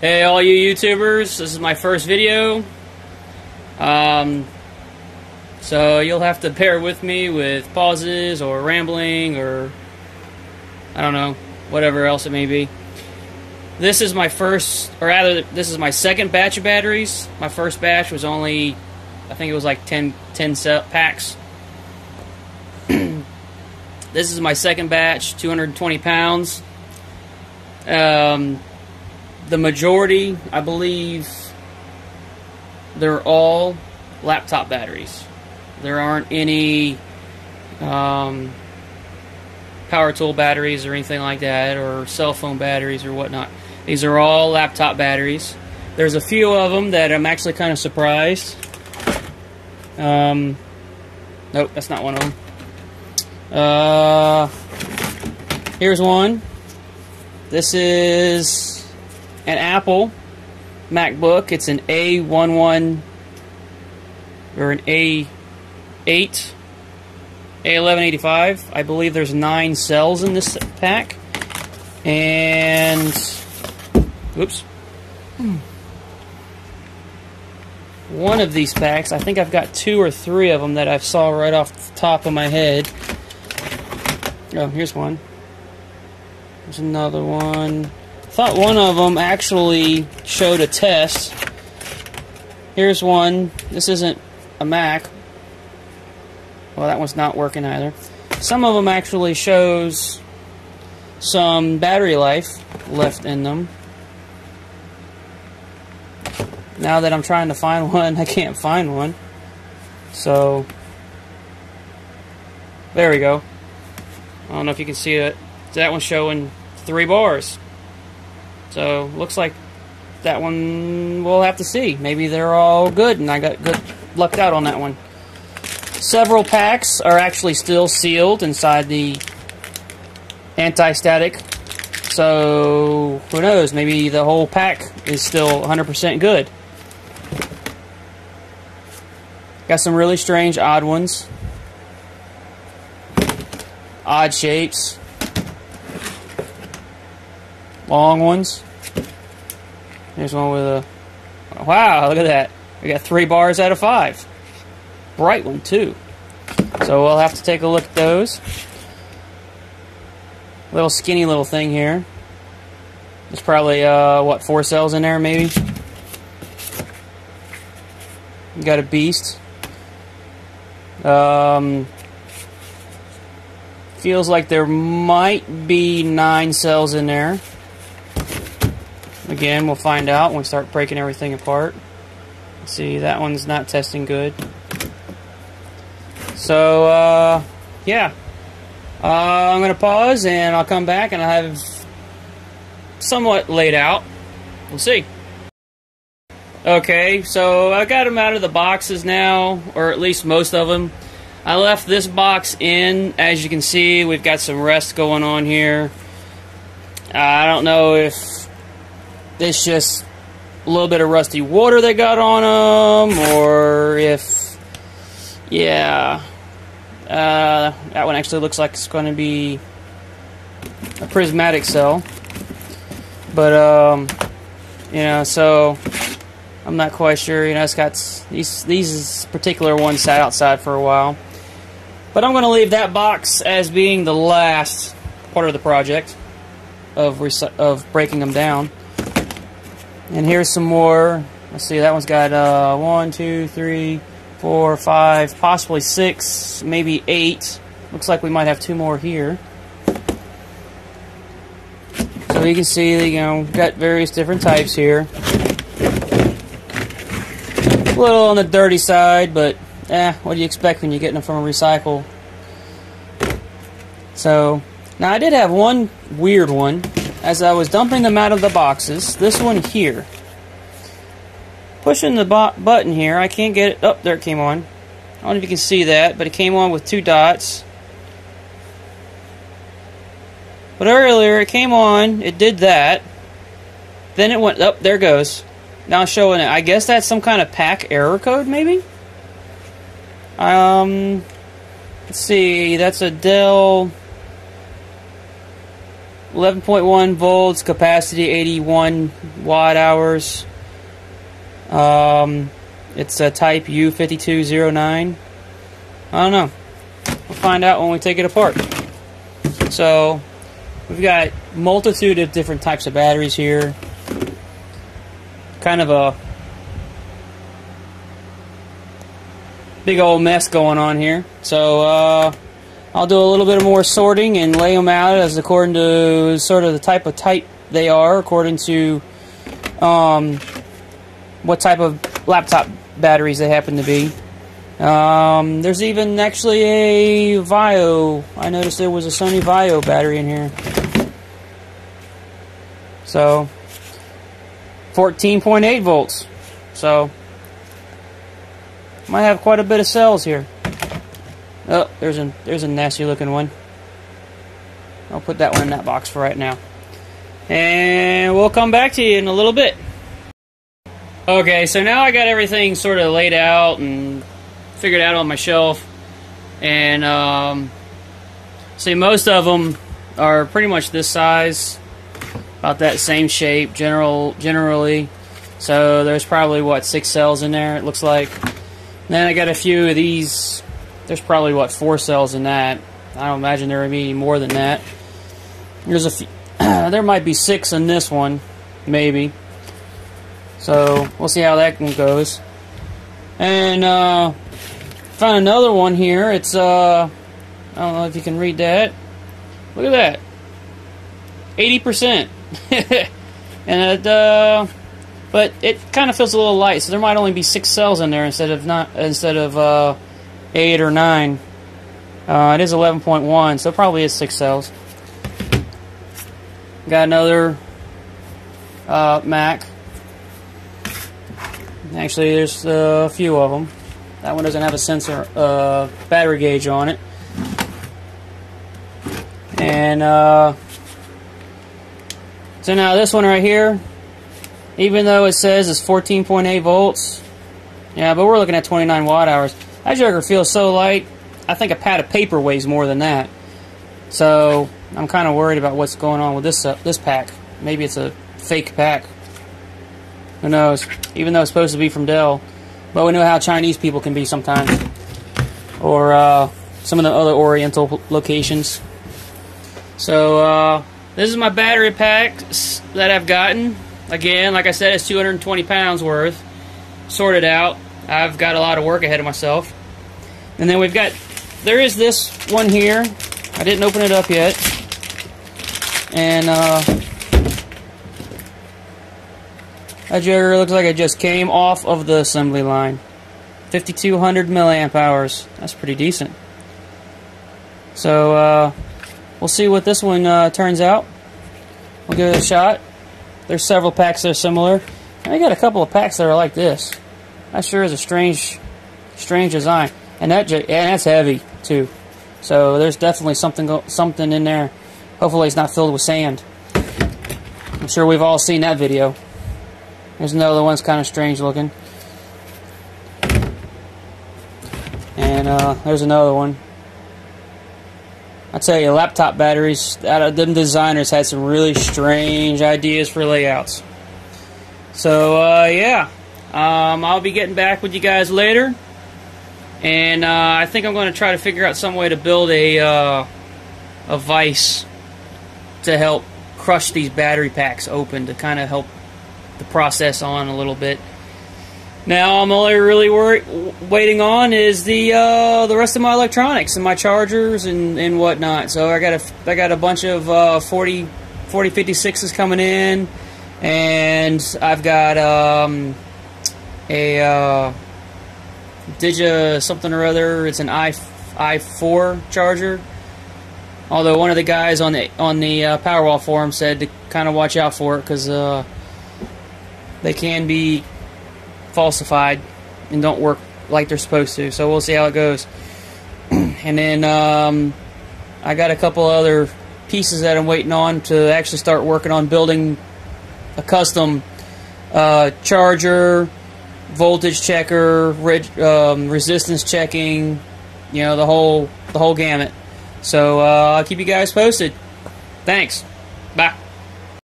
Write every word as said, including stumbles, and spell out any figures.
Hey all you YouTubers, this is my first video, um, so you'll have to bear with me with pauses or rambling or I don't know, whatever else it may be. This is my first, or rather this is my second batch of batteries. My first batch was only, I think it was like ten, ten packs. This is my second batch, two hundred twenty pounds. Um... The majority, I believe, they're all laptop batteries. There aren't any um, power tool batteries or anything like that, or cell phone batteries or whatnot. These are all laptop batteries. There's a few of them that I'm actually kind of surprised. Um, nope, that's not one of them. Uh, here's one. This is an Apple MacBook. It's an A eleven or an A eight, A eleven eighty-five. I believe there's nine cells in this pack, and oops, one of these packs, I think I've got two or three of them that I saw right off the top of my head. Oh, here's one. There's another one. Thought one of them actually showed a test. Here's one. This isn't a Mac. Well, that one's not working either. Some of them actually shows some battery life left in them. Now that I'm trying to find one, I can't find one. So, there we go. I don't know if you can see it. That one's showing three bars. So, looks like that one, we'll have to see. Maybe they're all good, and I got good lucked out on that one. Several packs are actually still sealed inside the anti-static. So, who knows? Maybe the whole pack is still one hundred percent good. Got some really strange, odd ones. Odd shapes. Long ones. Here's one with a... Wow, look at that. We got three bars out of five. Bright one, too. So we'll have to take a look at those. Little skinny little thing here. There's probably, uh, what, four cells in there, maybe? You got a beast. Um... Feels like there might be nine cells in there. Again, we'll find out when we start breaking everything apart. See, that one's not testing good. So, uh, yeah. Uh, I'm going to pause, and I'll come back, and I'll have somewhat laid out. We'll see. Okay, so I got them out of the boxes now, or at least most of them. I left this box in. As you can see, we've got some rust going on here. Uh, I don't know if... It's just a little bit of rusty water they got on them, or if, yeah, uh, that one actually looks like it's going to be a prismatic cell, but, um, you know, so I'm not quite sure. You know, it's got, these, these particular ones sat outside for a while, but I'm going to leave that box as being the last part of the project of, of breaking them down. And here's some more. Let's see, that one's got uh, one, two, three, four, five, possibly six, maybe eight. Looks like we might have two more here. So you can see, you know, got various different types here. A little on the dirty side, but eh, what do you expect when you're getting them from a recycle? So, now I did have one weird one. As I was dumping them out of the boxes, this one here, pushing the button here, I can't get it. Oh, there it came on. I don't know if you can see that, but it came on with two dots. But earlier, it came on, it did that, then it went, oh, there it goes. Now showing it. I guess that's some kind of pack error code, maybe? Um, let's see, that's a Dell... eleven point one volts, capacity eighty-one watt hours. Um, it's a type U five two zero nine. I don't know. We'll find out when we take it apart. So we've got multitude of different types of batteries here. Kind of a big old mess going on here. So uh, I'll do a little bit more sorting and lay them out as according to sort of the type of type they are, according to um, what type of laptop batteries they happen to be. Um, there's even actually a Vaio. I noticed there was a Sony Vaio battery in here. So, fourteen point eight volts. So, might have quite a bit of cells here. Oh, there's a, there's a nasty looking one. I'll put that one in that box for right now. And we'll come back to you in a little bit. Okay, so now I got everything sort of laid out and figured out on my shelf, and um, see, most of them are pretty much this size, about that same shape, general generally. So there's probably what, six cells in there, it looks like. And then I got a few of these. There's probably what, four cells in that. I don't imagine there would be any more than that. There's a few, there might be six in this one, maybe. So we'll see how that one goes. And uh, found another one here. It's, uh, I don't know if you can read that. Look at that. eighty percent. And it, uh, but it kind of feels a little light, so there might only be six cells in there instead of not instead of uh, eight or nine. Uh, it is eleven point one, so it probably is six cells. Got another uh, Mac. Actually, there's uh, a few of them. That one doesn't have a sensor uh, battery gauge on it. And uh, so now this one right here, even though it says it's fourteen point eight volts, yeah, but we're looking at twenty-nine watt hours. That jugger feels so light, I think a pad of paper weighs more than that. So I'm kind of worried about what's going on with this uh, this pack. Maybe it's a fake pack. Who knows? Even though it's supposed to be from Dell. But we know how Chinese people can be sometimes. Or uh, some of the other Oriental locations. So, uh, this is my battery pack that I've gotten. Again, like I said, it's two hundred twenty pounds worth. Sorted out. I've got a lot of work ahead of myself. And then we've got... There is this one here. I didn't open it up yet. And, uh... that jugger looks like it just came off of the assembly line. fifty-two hundred milliamp hours. That's pretty decent. So, uh, we'll see what this one uh, turns out. We'll give it a shot. There's several packs that are similar. And I got a couple of packs that are like this. That sure is a strange, strange design. And that and that's heavy, too. So, there's definitely something, something in there. Hopefully, it's not filled with sand. I'm sure we've all seen that video. There's another one's kind of strange looking. And uh, there's another one. I tell you, laptop batteries, that, them designers had some really strange ideas for layouts. So, uh, yeah. Um, I'll be getting back with you guys later. And uh, I think I'm going to try to figure out some way to build a, uh, a vise to help crush these battery packs open, to kind of help the process on a little bit. Now I'm only really wor waiting on is the uh, the rest of my electronics and my chargers and and whatnot. So I got a I got a bunch of uh, forty fifty-sixes coming in, and I've got um, a uh, Digi something or other. It's an i four charger. Although one of the guys on the on the uh, Powerwall forum said to kind of watch out for it because. Uh, They can be falsified and don't work like they're supposed to. So we'll see how it goes. And then um, I got a couple other pieces that I'm waiting on to actually start working on building a custom uh, charger, voltage checker, re um, resistance checking, you know, the whole the whole gamut. So uh, I'll keep you guys posted. Thanks.